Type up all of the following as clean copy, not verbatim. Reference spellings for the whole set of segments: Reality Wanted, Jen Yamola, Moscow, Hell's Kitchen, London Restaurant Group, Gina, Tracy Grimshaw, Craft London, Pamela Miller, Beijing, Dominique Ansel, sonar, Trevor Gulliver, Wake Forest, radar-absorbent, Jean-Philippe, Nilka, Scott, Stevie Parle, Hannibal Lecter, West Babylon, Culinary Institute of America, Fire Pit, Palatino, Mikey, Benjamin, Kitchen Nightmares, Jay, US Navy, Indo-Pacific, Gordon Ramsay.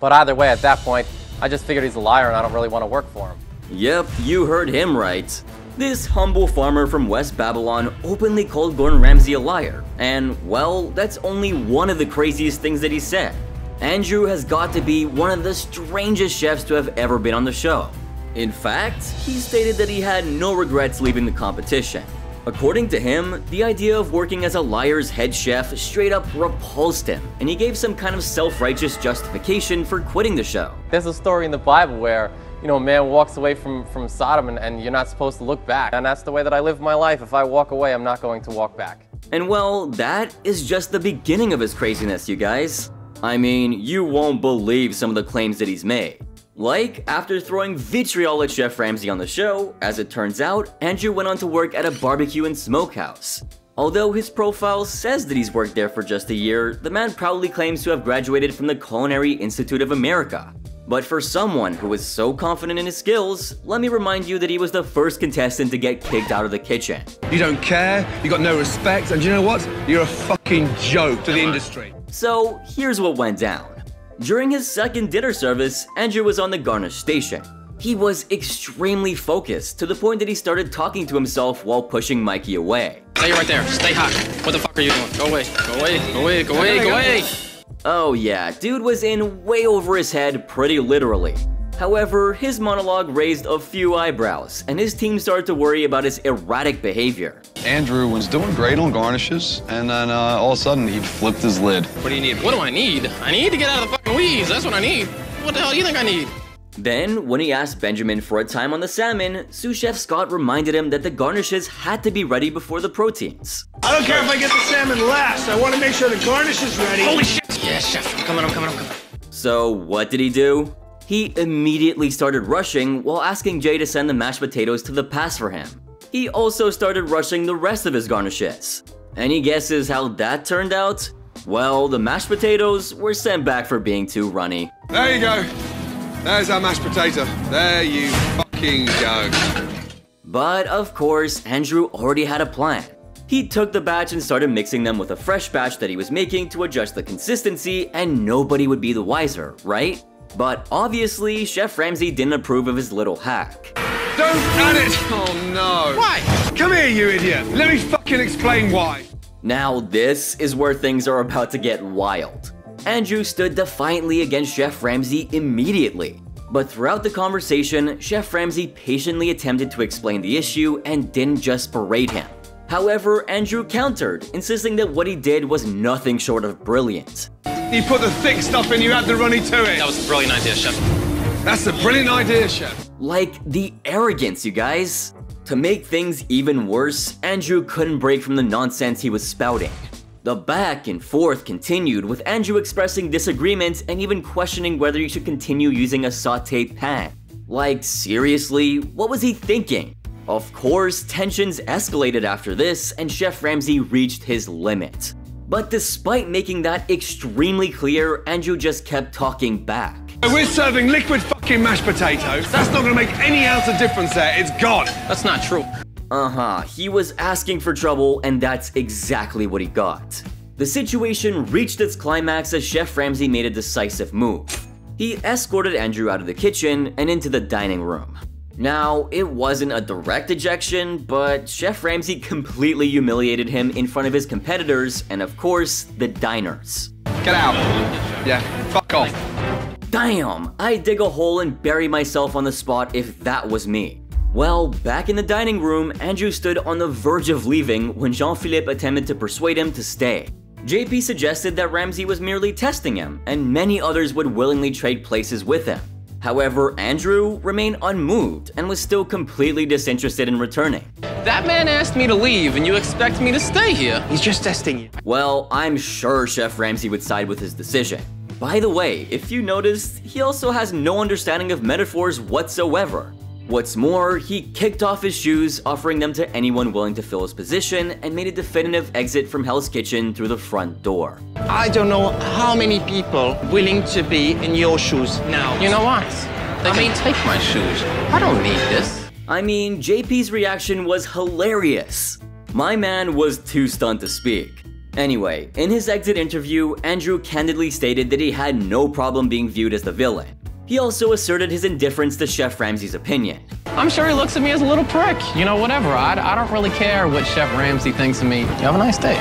But either way, at that point, I just figured he's a liar and I don't really want to work for him. Yep, you heard him right. This humble farmer from West Babylon openly called Gordon Ramsay a liar, and well, that's only one of the craziest things that he said. Andrew has got to be one of the strangest chefs to have ever been on the show. In fact, he stated that he had no regrets leaving the competition. According to him, the idea of working as a liar's head chef straight up repulsed him, and he gave some kind of self-righteous justification for quitting the show. There's a story in the Bible where, you know, a man walks away from Sodom and you're not supposed to look back. And that's the way that I live my life. If I walk away, I'm not going to walk back. And well, that is just the beginning of his craziness, you guys. I mean, you won't believe some of the claims that he's made. Like, after throwing vitriol at Chef Ramsay on the show, as it turns out, Andrew went on to work at a barbecue and smokehouse. Although his profile says that he's worked there for just a year, the man proudly claims to have graduated from the Culinary Institute of America. But for someone who is so confident in his skills, let me remind you that he was the first contestant to get kicked out of the kitchen. You don't care, you got no respect, and you know what? You're a fucking joke to the industry. So here's what went down. During his second dinner service, Andrew was on the garnish station. He was extremely focused, to the point that he started talking to himself while pushing Mikey away. Stay right there, stay hot. What the fuck are you doing? Go away, go away, go away, go away, go away. Oh yeah, dude was in way over his head, pretty literally. However, his monologue raised a few eyebrows, and his team started to worry about his erratic behavior. Andrew was doing great on garnishes, and then all of a sudden he flipped his lid. What do you need? What do I need? I need to get out of the fucking weeds, that's what I need. What the hell do you think I need? Then, when he asked Benjamin for a time on the salmon, sous chef Scott reminded him that the garnishes had to be ready before the proteins. I don't care if I get the salmon last, I want to make sure the garnish is ready. Holy shit! Yeah, chef, I'm coming. So, what did he do? He immediately started rushing while asking Jay to send the mashed potatoes to the pass for him. He also started rushing the rest of his garnishes. Any guesses how that turned out? Well, the mashed potatoes were sent back for being too runny. There you go. There's our mashed potato. There you fucking go. But of course, Andrew already had a plan. He took the batch and started mixing them with a fresh batch that he was making to adjust the consistency, and nobody would be the wiser, right? But obviously, Chef Ramsay didn't approve of his little hack. Don't add it! Oh no! Why? Come here, you idiot! Let me fucking explain why! Now this is where things are about to get wild. Andrew stood defiantly against Chef Ramsay immediately. But throughout the conversation, Chef Ramsay patiently attempted to explain the issue and didn't just berate him. However, Andrew countered, insisting that what he did was nothing short of brilliant. You put the thick stuff in, you add the runny to it. That was a brilliant idea, chef. That's a brilliant idea, chef. Like, the arrogance, you guys. To make things even worse, Andrew couldn't break from the nonsense he was spouting. The back and forth continued, with Andrew expressing disagreement and even questioning whether you should continue using a sauté pan. Like, seriously, what was he thinking? Of course, tensions escalated after this, and Chef Ramsay reached his limit. But despite making that extremely clear, Andrew just kept talking back. We're serving liquid fucking mashed potatoes. That's not gonna make any ounce of difference there. It's gone. That's not true. He was asking for trouble, and that's exactly what he got. The situation reached its climax as Chef Ramsay made a decisive move. He escorted Andrew out of the kitchen and into the dining room. Now, it wasn't a direct ejection, but Chef Ramsay completely humiliated him in front of his competitors and, of course, the diners. Get out. Yeah, fuck off. Damn, I'd dig a hole and bury myself on the spot if that was me. Well, back in the dining room, Andrew stood on the verge of leaving when Jean-Philippe attempted to persuade him to stay. JP suggested that Ramsay was merely testing him, and many others would willingly trade places with him. However, Andrew remained unmoved and was still completely disinterested in returning. That man asked me to leave and you expect me to stay here? He's just testing you. Well, I'm sure Chef Ramsay would side with his decision. By the way, if you noticed, he also has no understanding of metaphors whatsoever. What's more, he kicked off his shoes, offering them to anyone willing to fill his position, and made a definitive exit from Hell's Kitchen through the front door. I don't know how many people willing to be in your shoes now. You know what? They may take my shoes. I don't need this. I mean, JP's reaction was hilarious. My man was too stunned to speak. Anyway, in his exit interview, Andrew candidly stated that he had no problem being viewed as the villain. He also asserted his indifference to Chef Ramsay's opinion. I'm sure he looks at me as a little prick. You know, whatever. I don't really care what Chef Ramsay thinks of me. You have a nice day.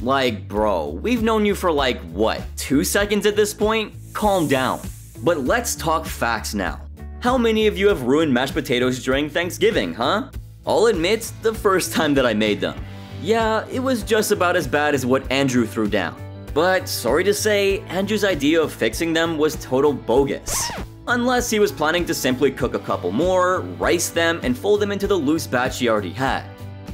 Like, bro, we've known you for like, what, 2 seconds at this point? Calm down. But let's talk facts now. How many of you have ruined mashed potatoes during Thanksgiving, huh? I'll admit, the first time that I made them. Yeah, it was just about as bad as what Andrew threw down. But sorry to say, Andrew's idea of fixing them was total bogus. Unless he was planning to simply cook a couple more, rice them, and fold them into the loose batch he already had.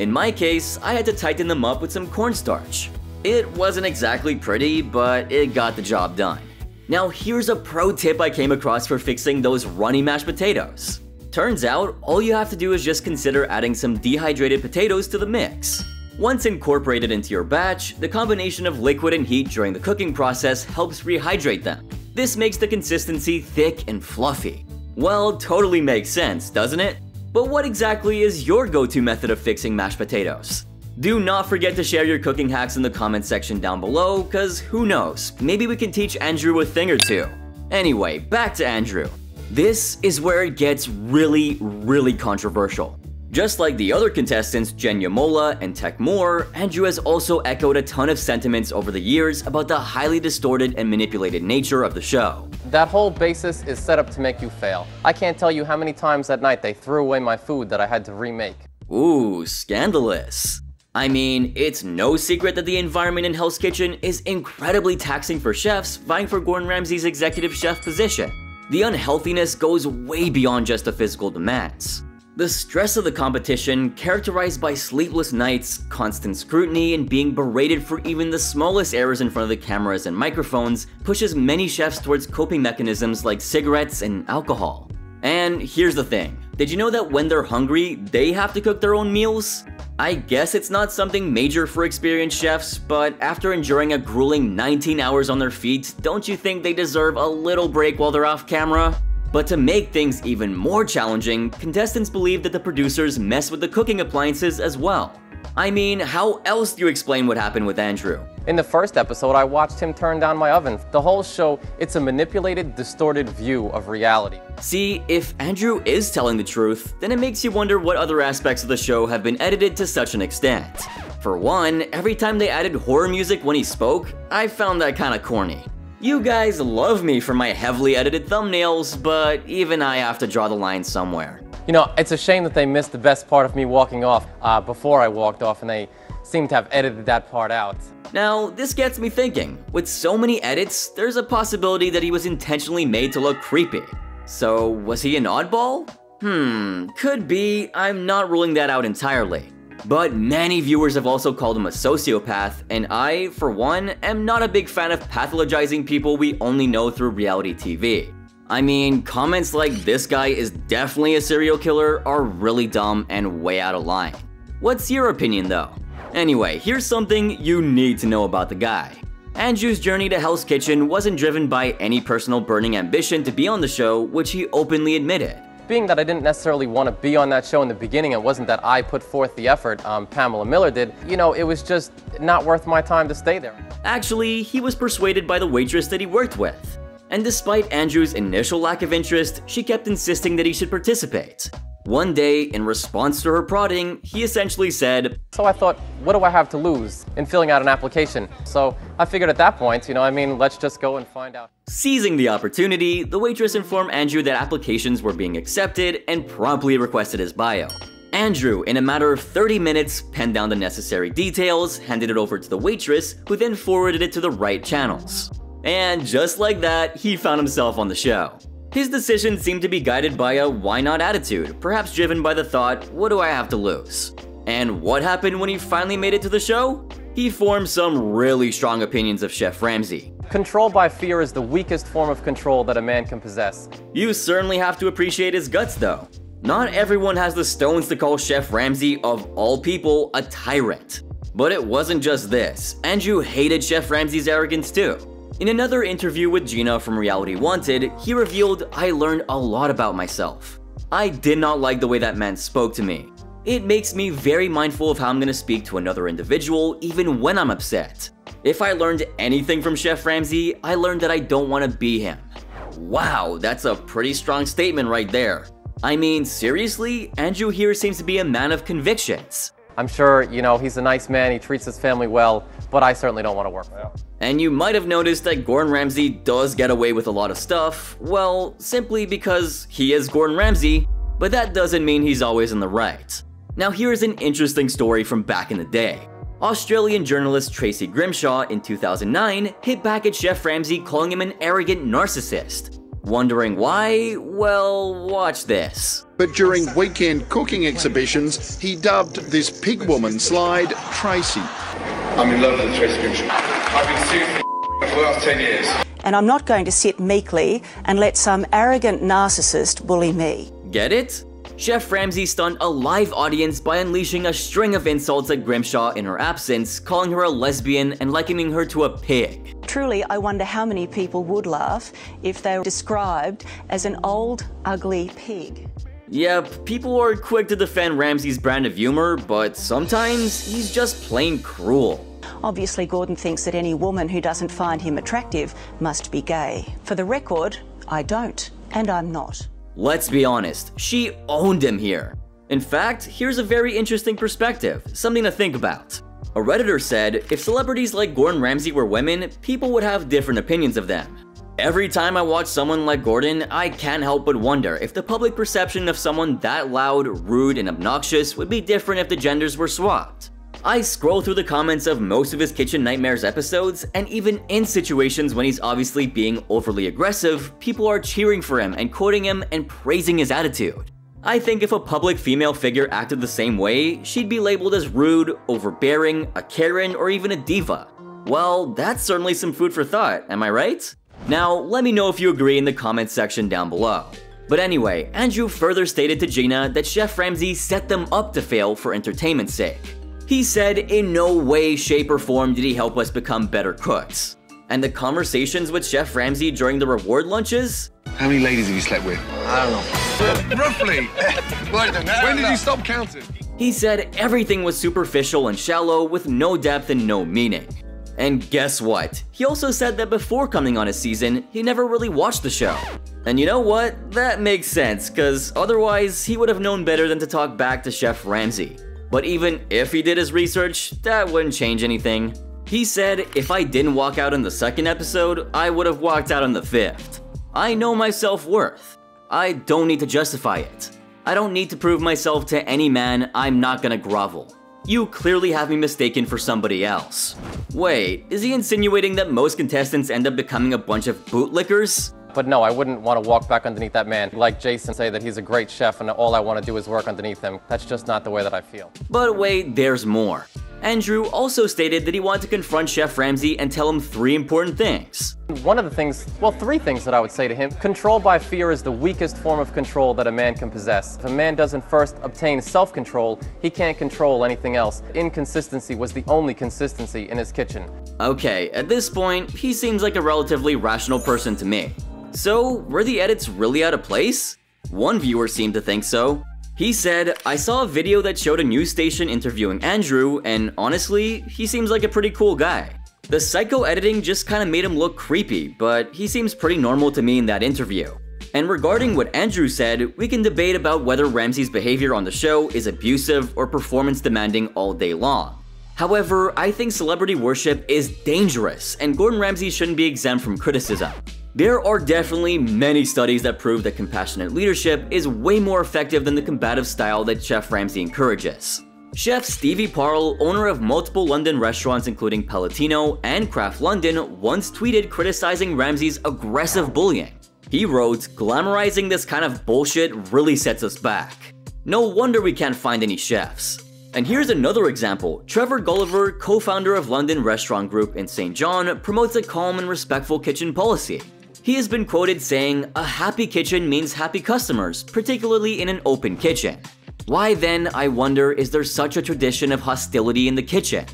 In my case, I had to tighten them up with some cornstarch. It wasn't exactly pretty, but it got the job done. Now here's a pro tip I came across for fixing those runny mashed potatoes. Turns out, all you have to do is just consider adding some dehydrated potatoes to the mix. Once incorporated into your batch, the combination of liquid and heat during the cooking process helps rehydrate them. This makes the consistency thick and fluffy. Well, totally makes sense, doesn't it? But what exactly is your go-to method of fixing mashed potatoes? Do not forget to share your cooking hacks in the comments section down below, cause who knows, maybe we can teach Andrew a thing or two. Anyway, back to Andrew. This is where it gets really, really controversial. Just like the other contestants Jen Yamola and Tech Moore, Andrew has also echoed a ton of sentiments over the years about the highly distorted and manipulated nature of the show. That whole basis is set up to make you fail. I can't tell you how many times that night they threw away my food that I had to remake. Ooh, scandalous. I mean, it's no secret that the environment in Hell's Kitchen is incredibly taxing for chefs vying for Gordon Ramsay's executive chef position. The unhealthiness goes way beyond just the physical demands. The stress of the competition, characterized by sleepless nights, constant scrutiny, and being berated for even the smallest errors in front of the cameras and microphones, pushes many chefs towards coping mechanisms like cigarettes and alcohol. And here's the thing, did you know that when they're hungry, they have to cook their own meals? I guess it's not something major for experienced chefs, but after enduring a grueling 19 hours on their feet, don't you think they deserve a little break while they're off camera? But to make things even more challenging, contestants believe that the producers mess with the cooking appliances as well. I mean, how else do you explain what happened with Andrew? In the first episode, I watched him turn down my oven. The whole show, it's a manipulated, distorted view of reality. See, if Andrew is telling the truth, then it makes you wonder what other aspects of the show have been edited to such an extent. For one, every time they added horror music when he spoke, I found that kinda corny. You guys love me for my heavily edited thumbnails, but even I have to draw the line somewhere. You know, it's a shame that they missed the best part of me walking off before I walked off, and they seem to have edited that part out. Now, this gets me thinking. With so many edits, there's a possibility that he was intentionally made to look creepy. So, was he an oddball? Could be. I'm not ruling that out entirely. But many viewers have also called him a sociopath, and I, for one, am not a big fan of pathologizing people we only know through reality TV. I mean, comments like "this guy is definitely a serial killer" are really dumb and way out of line. What's your opinion though? Anyway, here's something you need to know about the guy. Andrew's journey to Hell's Kitchen wasn't driven by any personal burning ambition to be on the show, which he openly admitted. Being that I didn't necessarily want to be on that show in the beginning, it wasn't that I put forth the effort, Pamela Miller did, you know, it was just not worth my time to stay there. Actually, he was persuaded by the waitress that he worked with. And despite Andrew's initial lack of interest, she kept insisting that he should participate. One day, in response to her prodding, he essentially said, "So I thought, what do I have to lose in filling out an application? So I figured at that point, you know, I mean, let's just go and find out." Seizing the opportunity, the waitress informed Andrew that applications were being accepted and promptly requested his bio. Andrew, in a matter of 30 minutes, penned down the necessary details, handed it over to the waitress, who then forwarded it to the right channels. And just like that, he found himself on the show. His decision seemed to be guided by a why not attitude, perhaps driven by the thought, what do I have to lose? And what happened when he finally made it to the show? He formed some really strong opinions of Chef Ramsay. Control by fear is the weakest form of control that a man can possess. You certainly have to appreciate his guts though. Not everyone has the stones to call Chef Ramsay, of all people, a tyrant. But it wasn't just this. Andrew hated Chef Ramsay's arrogance too. In another interview with Gina from Reality Wanted, he revealed, "I learned a lot about myself. I did not like the way that man spoke to me. It makes me very mindful of how I'm going to speak to another individual, even when I'm upset. If I learned anything from Chef Ramsay, I learned that I don't want to be him. Wow, that's a pretty strong statement right there. I mean, seriously, Andrew here seems to be a man of convictions. I'm sure, you know, he's a nice man, he treats his family well, but I certainly don't want to work for him. And you might have noticed that Gordon Ramsay does get away with a lot of stuff, well, simply because he is Gordon Ramsay, but that doesn't mean he's always in the right. Now here's an interesting story from back in the day. Australian journalist Tracy Grimshaw in 2009 hit back at Chef Ramsay, calling him an arrogant narcissist. Wondering why? Well, watch this. But during weekend cooking exhibitions, he dubbed this pig woman slide Tracy. I'm in love with Tracy Grimshaw. I've been sued for the last 10 years. And I'm not going to sit meekly and let some arrogant narcissist bully me. Get it? Chef Ramsay stunned a live audience by unleashing a string of insults at Grimshaw in her absence, calling her a lesbian and likening her to a pig. Truly, I wonder how many people would laugh if they were described as an old, ugly pig. Yep, people are quick to defend Ramsay's brand of humor, but sometimes he's just plain cruel. Obviously, Gordon thinks that any woman who doesn't find him attractive must be gay. For the record, I don't, and I'm not. Let's be honest, she owned him here. In fact, here's a very interesting perspective, something to think about. A Redditor said, if celebrities like Gordon Ramsay were women, people would have different opinions of them. Every time I watch someone like Gordon, I can't help but wonder if the public perception of someone that loud, rude, and obnoxious would be different if the genders were swapped. I scroll through the comments of most of his Kitchen Nightmares episodes, and even in situations when he's obviously being overly aggressive, people are cheering for him and quoting him and praising his attitude. I think if a public female figure acted the same way, she'd be labeled as rude, overbearing, a Karen, or even a diva. Well, that's certainly some food for thought, am I right? Now, let me know if you agree in the comments section down below. But anyway, Andrew further stated to Gina that Chef Ramsay set them up to fail for entertainment's sake. He said, in no way, shape, or form did he help us become better cooks. And the conversations with Chef Ramsay during the reward lunches? How many ladies have you slept with? I don't know. Roughly. When did you stop counting? He said everything was superficial and shallow with no depth and no meaning. And guess what? He also said that before coming on a season, he never really watched the show. And you know what? That makes sense, because otherwise he would have known better than to talk back to Chef Ramsay. But even if he did his research, that wouldn't change anything. He said, if I didn't walk out in the second episode, I would have walked out in the fifth. I know my self-worth. I don't need to justify it. I don't need to prove myself to any man. I'm not gonna grovel. You clearly have me mistaken for somebody else. Wait, is he insinuating that most contestants end up becoming a bunch of bootlickers? But no, I wouldn't want to walk back underneath that man. Like Jason say that he's a great chef and all I want to do is work underneath him. That's just not the way that I feel. But wait, there's more. Andrew also stated that he wanted to confront Chef Ramsay and tell him three important things. One of the things, well, three things that I would say to him. Control by fear is the weakest form of control that a man can possess. If a man doesn't first obtain self-control, he can't control anything else. Inconsistency was the only consistency in his kitchen. Okay, at this point, he seems like a relatively rational person to me. So, were the edits really out of place? One viewer seemed to think so. He said, I saw a video that showed a news station interviewing Andrew, and honestly, he seems like a pretty cool guy. The psycho-editing just kinda made him look creepy, but he seems pretty normal to me in that interview. And regarding what Andrew said, we can debate about whether Ramsay's behavior on the show is abusive or performance-demanding all day long. However, I think celebrity worship is dangerous, and Gordon Ramsay shouldn't be exempt from criticism. There are definitely many studies that prove that compassionate leadership is way more effective than the combative style that Chef Ramsay encourages. Chef Stevie Parle, owner of multiple London restaurants including Palatino and Craft London, once tweeted criticizing Ramsay's aggressive bullying. He wrote, glamorizing this kind of bullshit really sets us back. No wonder we can't find any chefs. And here's another example. Trevor Gulliver, co-founder of London Restaurant Group in St. John, promotes a calm and respectful kitchen policy. He has been quoted saying, a happy kitchen means happy customers, particularly in an open kitchen. Why then, I wonder, is there such a tradition of hostility in the kitchen?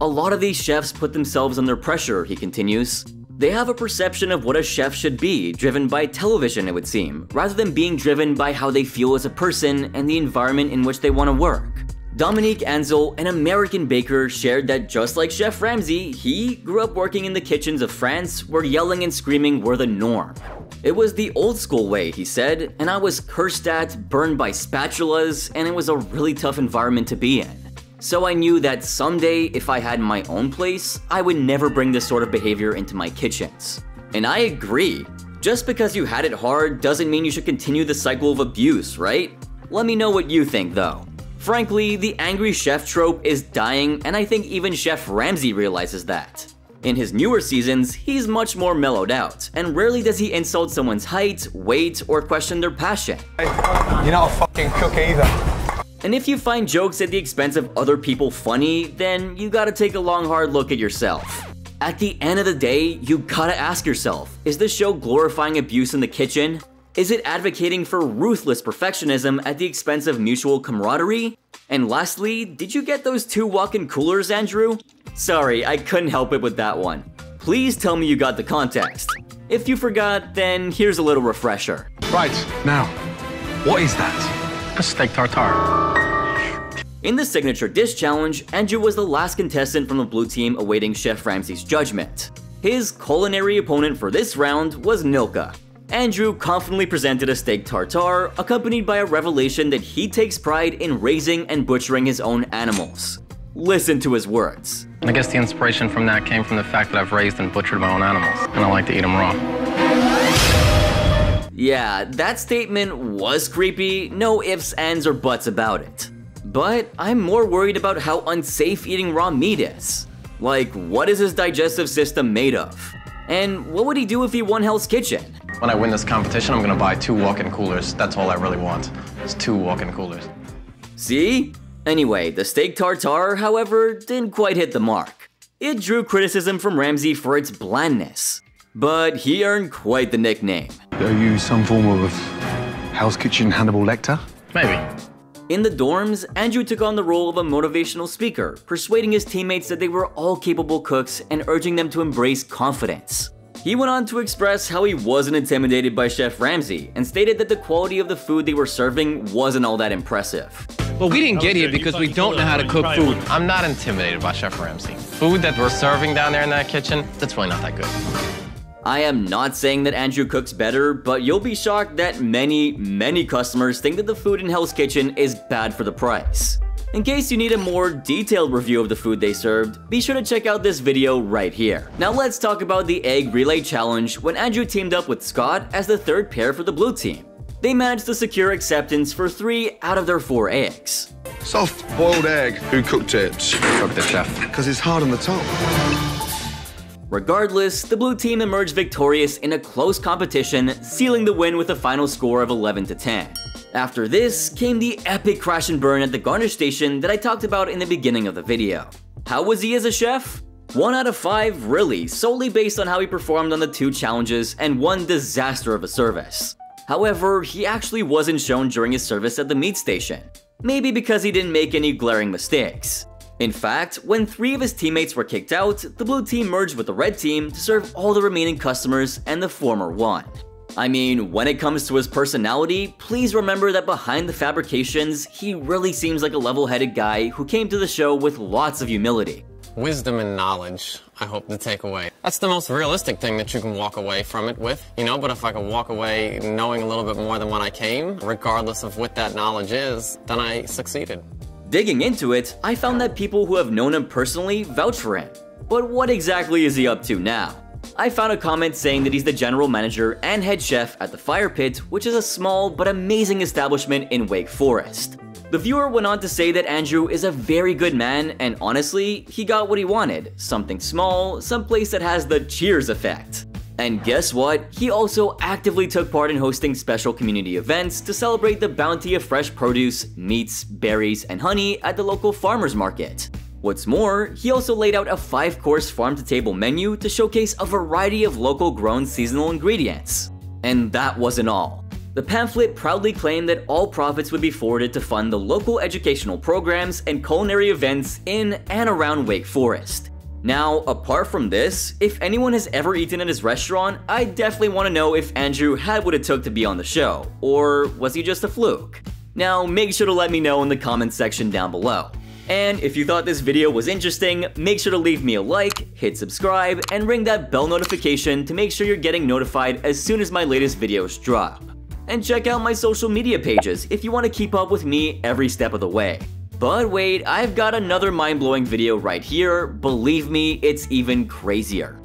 A lot of these chefs put themselves under pressure, he continues. They have a perception of what a chef should be, driven by television, it would seem, rather than being driven by how they feel as a person and the environment in which they want to work. Dominique Ansel, an American baker, shared that just like Chef Ramsay, he grew up working in the kitchens of France where yelling and screaming were the norm. It was the old school way, he said, and I was cursed at, burned by spatulas, and it was a really tough environment to be in. So I knew that someday, if I had my own place, I would never bring this sort of behavior into my kitchens. And I agree. Just because you had it hard doesn't mean you should continue the cycle of abuse, right? Let me know what you think, though. Frankly, the angry chef trope is dying, and I think even Chef Ramsay realizes that. In his newer seasons, he's much more mellowed out, and rarely does he insult someone's height, weight, or question their passion. You're not a fucking cook either. And if you find jokes at the expense of other people funny, then you gotta take a long hard look at yourself. At the end of the day, you gotta ask yourself, is this show glorifying abuse in the kitchen? Is it advocating for ruthless perfectionism at the expense of mutual camaraderie? And lastly, did you get those two walk-in coolers, Andrew? Sorry, I couldn't help it with that one. Please tell me you got the context. If you forgot, then here's a little refresher. Right, now, what is that? A steak tartare. In the signature dish challenge, Andrew was the last contestant from the blue team awaiting Chef Ramsay's judgment. His culinary opponent for this round was Nilka. Andrew confidently presented a steak tartare, accompanied by a revelation that he takes pride in raising and butchering his own animals. Listen to his words. I guess the inspiration from that came from the fact that I've raised and butchered my own animals, and I like to eat them raw. Yeah, that statement was creepy, no ifs, ands, or buts about it. But I'm more worried about how unsafe eating raw meat is. Like, what is his digestive system made of? And what would he do if he won Hell's Kitchen? When I win this competition, I'm gonna buy 2 walk-in coolers. That's all I really want, is 2 walk-in coolers. See? Anyway, the steak tartare, however, didn't quite hit the mark. It drew criticism from Ramsay for its blandness. But he earned quite the nickname. Are you some form of Hell's Kitchen Hannibal Lecter? Maybe. In the dorms, Andrew took on the role of a motivational speaker, persuading his teammates that they were all capable cooks and urging them to embrace confidence. He went on to express how he wasn't intimidated by Chef Ramsay and stated that the quality of the food they were serving wasn't all that impressive. Well, we didn't get here because we don't know how to cook food. I'm not intimidated by Chef Ramsay. Food that we're serving down there in that kitchen, that's really not that good. I am not saying that Andrew cooks better, but you'll be shocked that many customers think that the food in Hell's Kitchen is bad for the price. In case you need a more detailed review of the food they served, be sure to check out this video right here. Now let's talk about the egg relay challenge when Andrew teamed up with Scott as the third pair for the blue team. They managed to secure acceptance for 3 out of their 4 eggs. Soft boiled egg. Who cooked it? Cooked it, chef. Because it's hard on the top. Regardless, the blue team emerged victorious in a close competition, sealing the win with a final score of 11-10. After this came the epic crash and burn at the garnish station that I talked about in the beginning of the video. How was he as a chef? 1 out of 5, really, solely based on how he performed on the 2 challenges and one disaster of a service. However, he actually wasn't shown during his service at the meat station, maybe because he didn't make any glaring mistakes. In fact, when 3 of his teammates were kicked out, the blue team merged with the red team to serve all the remaining customers, and the former won. I mean, when it comes to his personality, please remember that behind the fabrications, he really seems like a level-headed guy who came to the show with lots of humility. Wisdom and knowledge, I hope to take away. That's the most realistic thing that you can walk away from it with, you know, but if I can walk away knowing a little bit more than when I came, regardless of what that knowledge is, then I succeeded. Digging into it, I found that people who have known him personally vouch for him. But what exactly is he up to now? I found a comment saying that he's the general manager and head chef at the Fire Pit, which is a small but amazing establishment in Wake Forest. The viewer went on to say that Andrew is a very good man, and honestly, he got what he wanted. Something small, someplace that has the Cheers effect. And guess what? He also actively took part in hosting special community events to celebrate the bounty of fresh produce, meats, berries, and honey at the local farmers market. What's more, he also laid out a 5-course farm-to-table menu to showcase a variety of local-grown seasonal ingredients. And that wasn't all. The pamphlet proudly claimed that all profits would be forwarded to fund the local educational programs and culinary events in and around Wake Forest. Now, apart from this, if anyone has ever eaten at his restaurant, I definitely want to know if Andrew had what it took to be on the show, or was he just a fluke? Now, make sure to let me know in the comments section down below. And if you thought this video was interesting, make sure to leave me a like, hit subscribe, and ring that bell notification to make sure you're getting notified as soon as my latest videos drop. And check out my social media pages if you want to keep up with me every step of the way. But wait, I've got another mind-blowing video right here. Believe me, it's even crazier.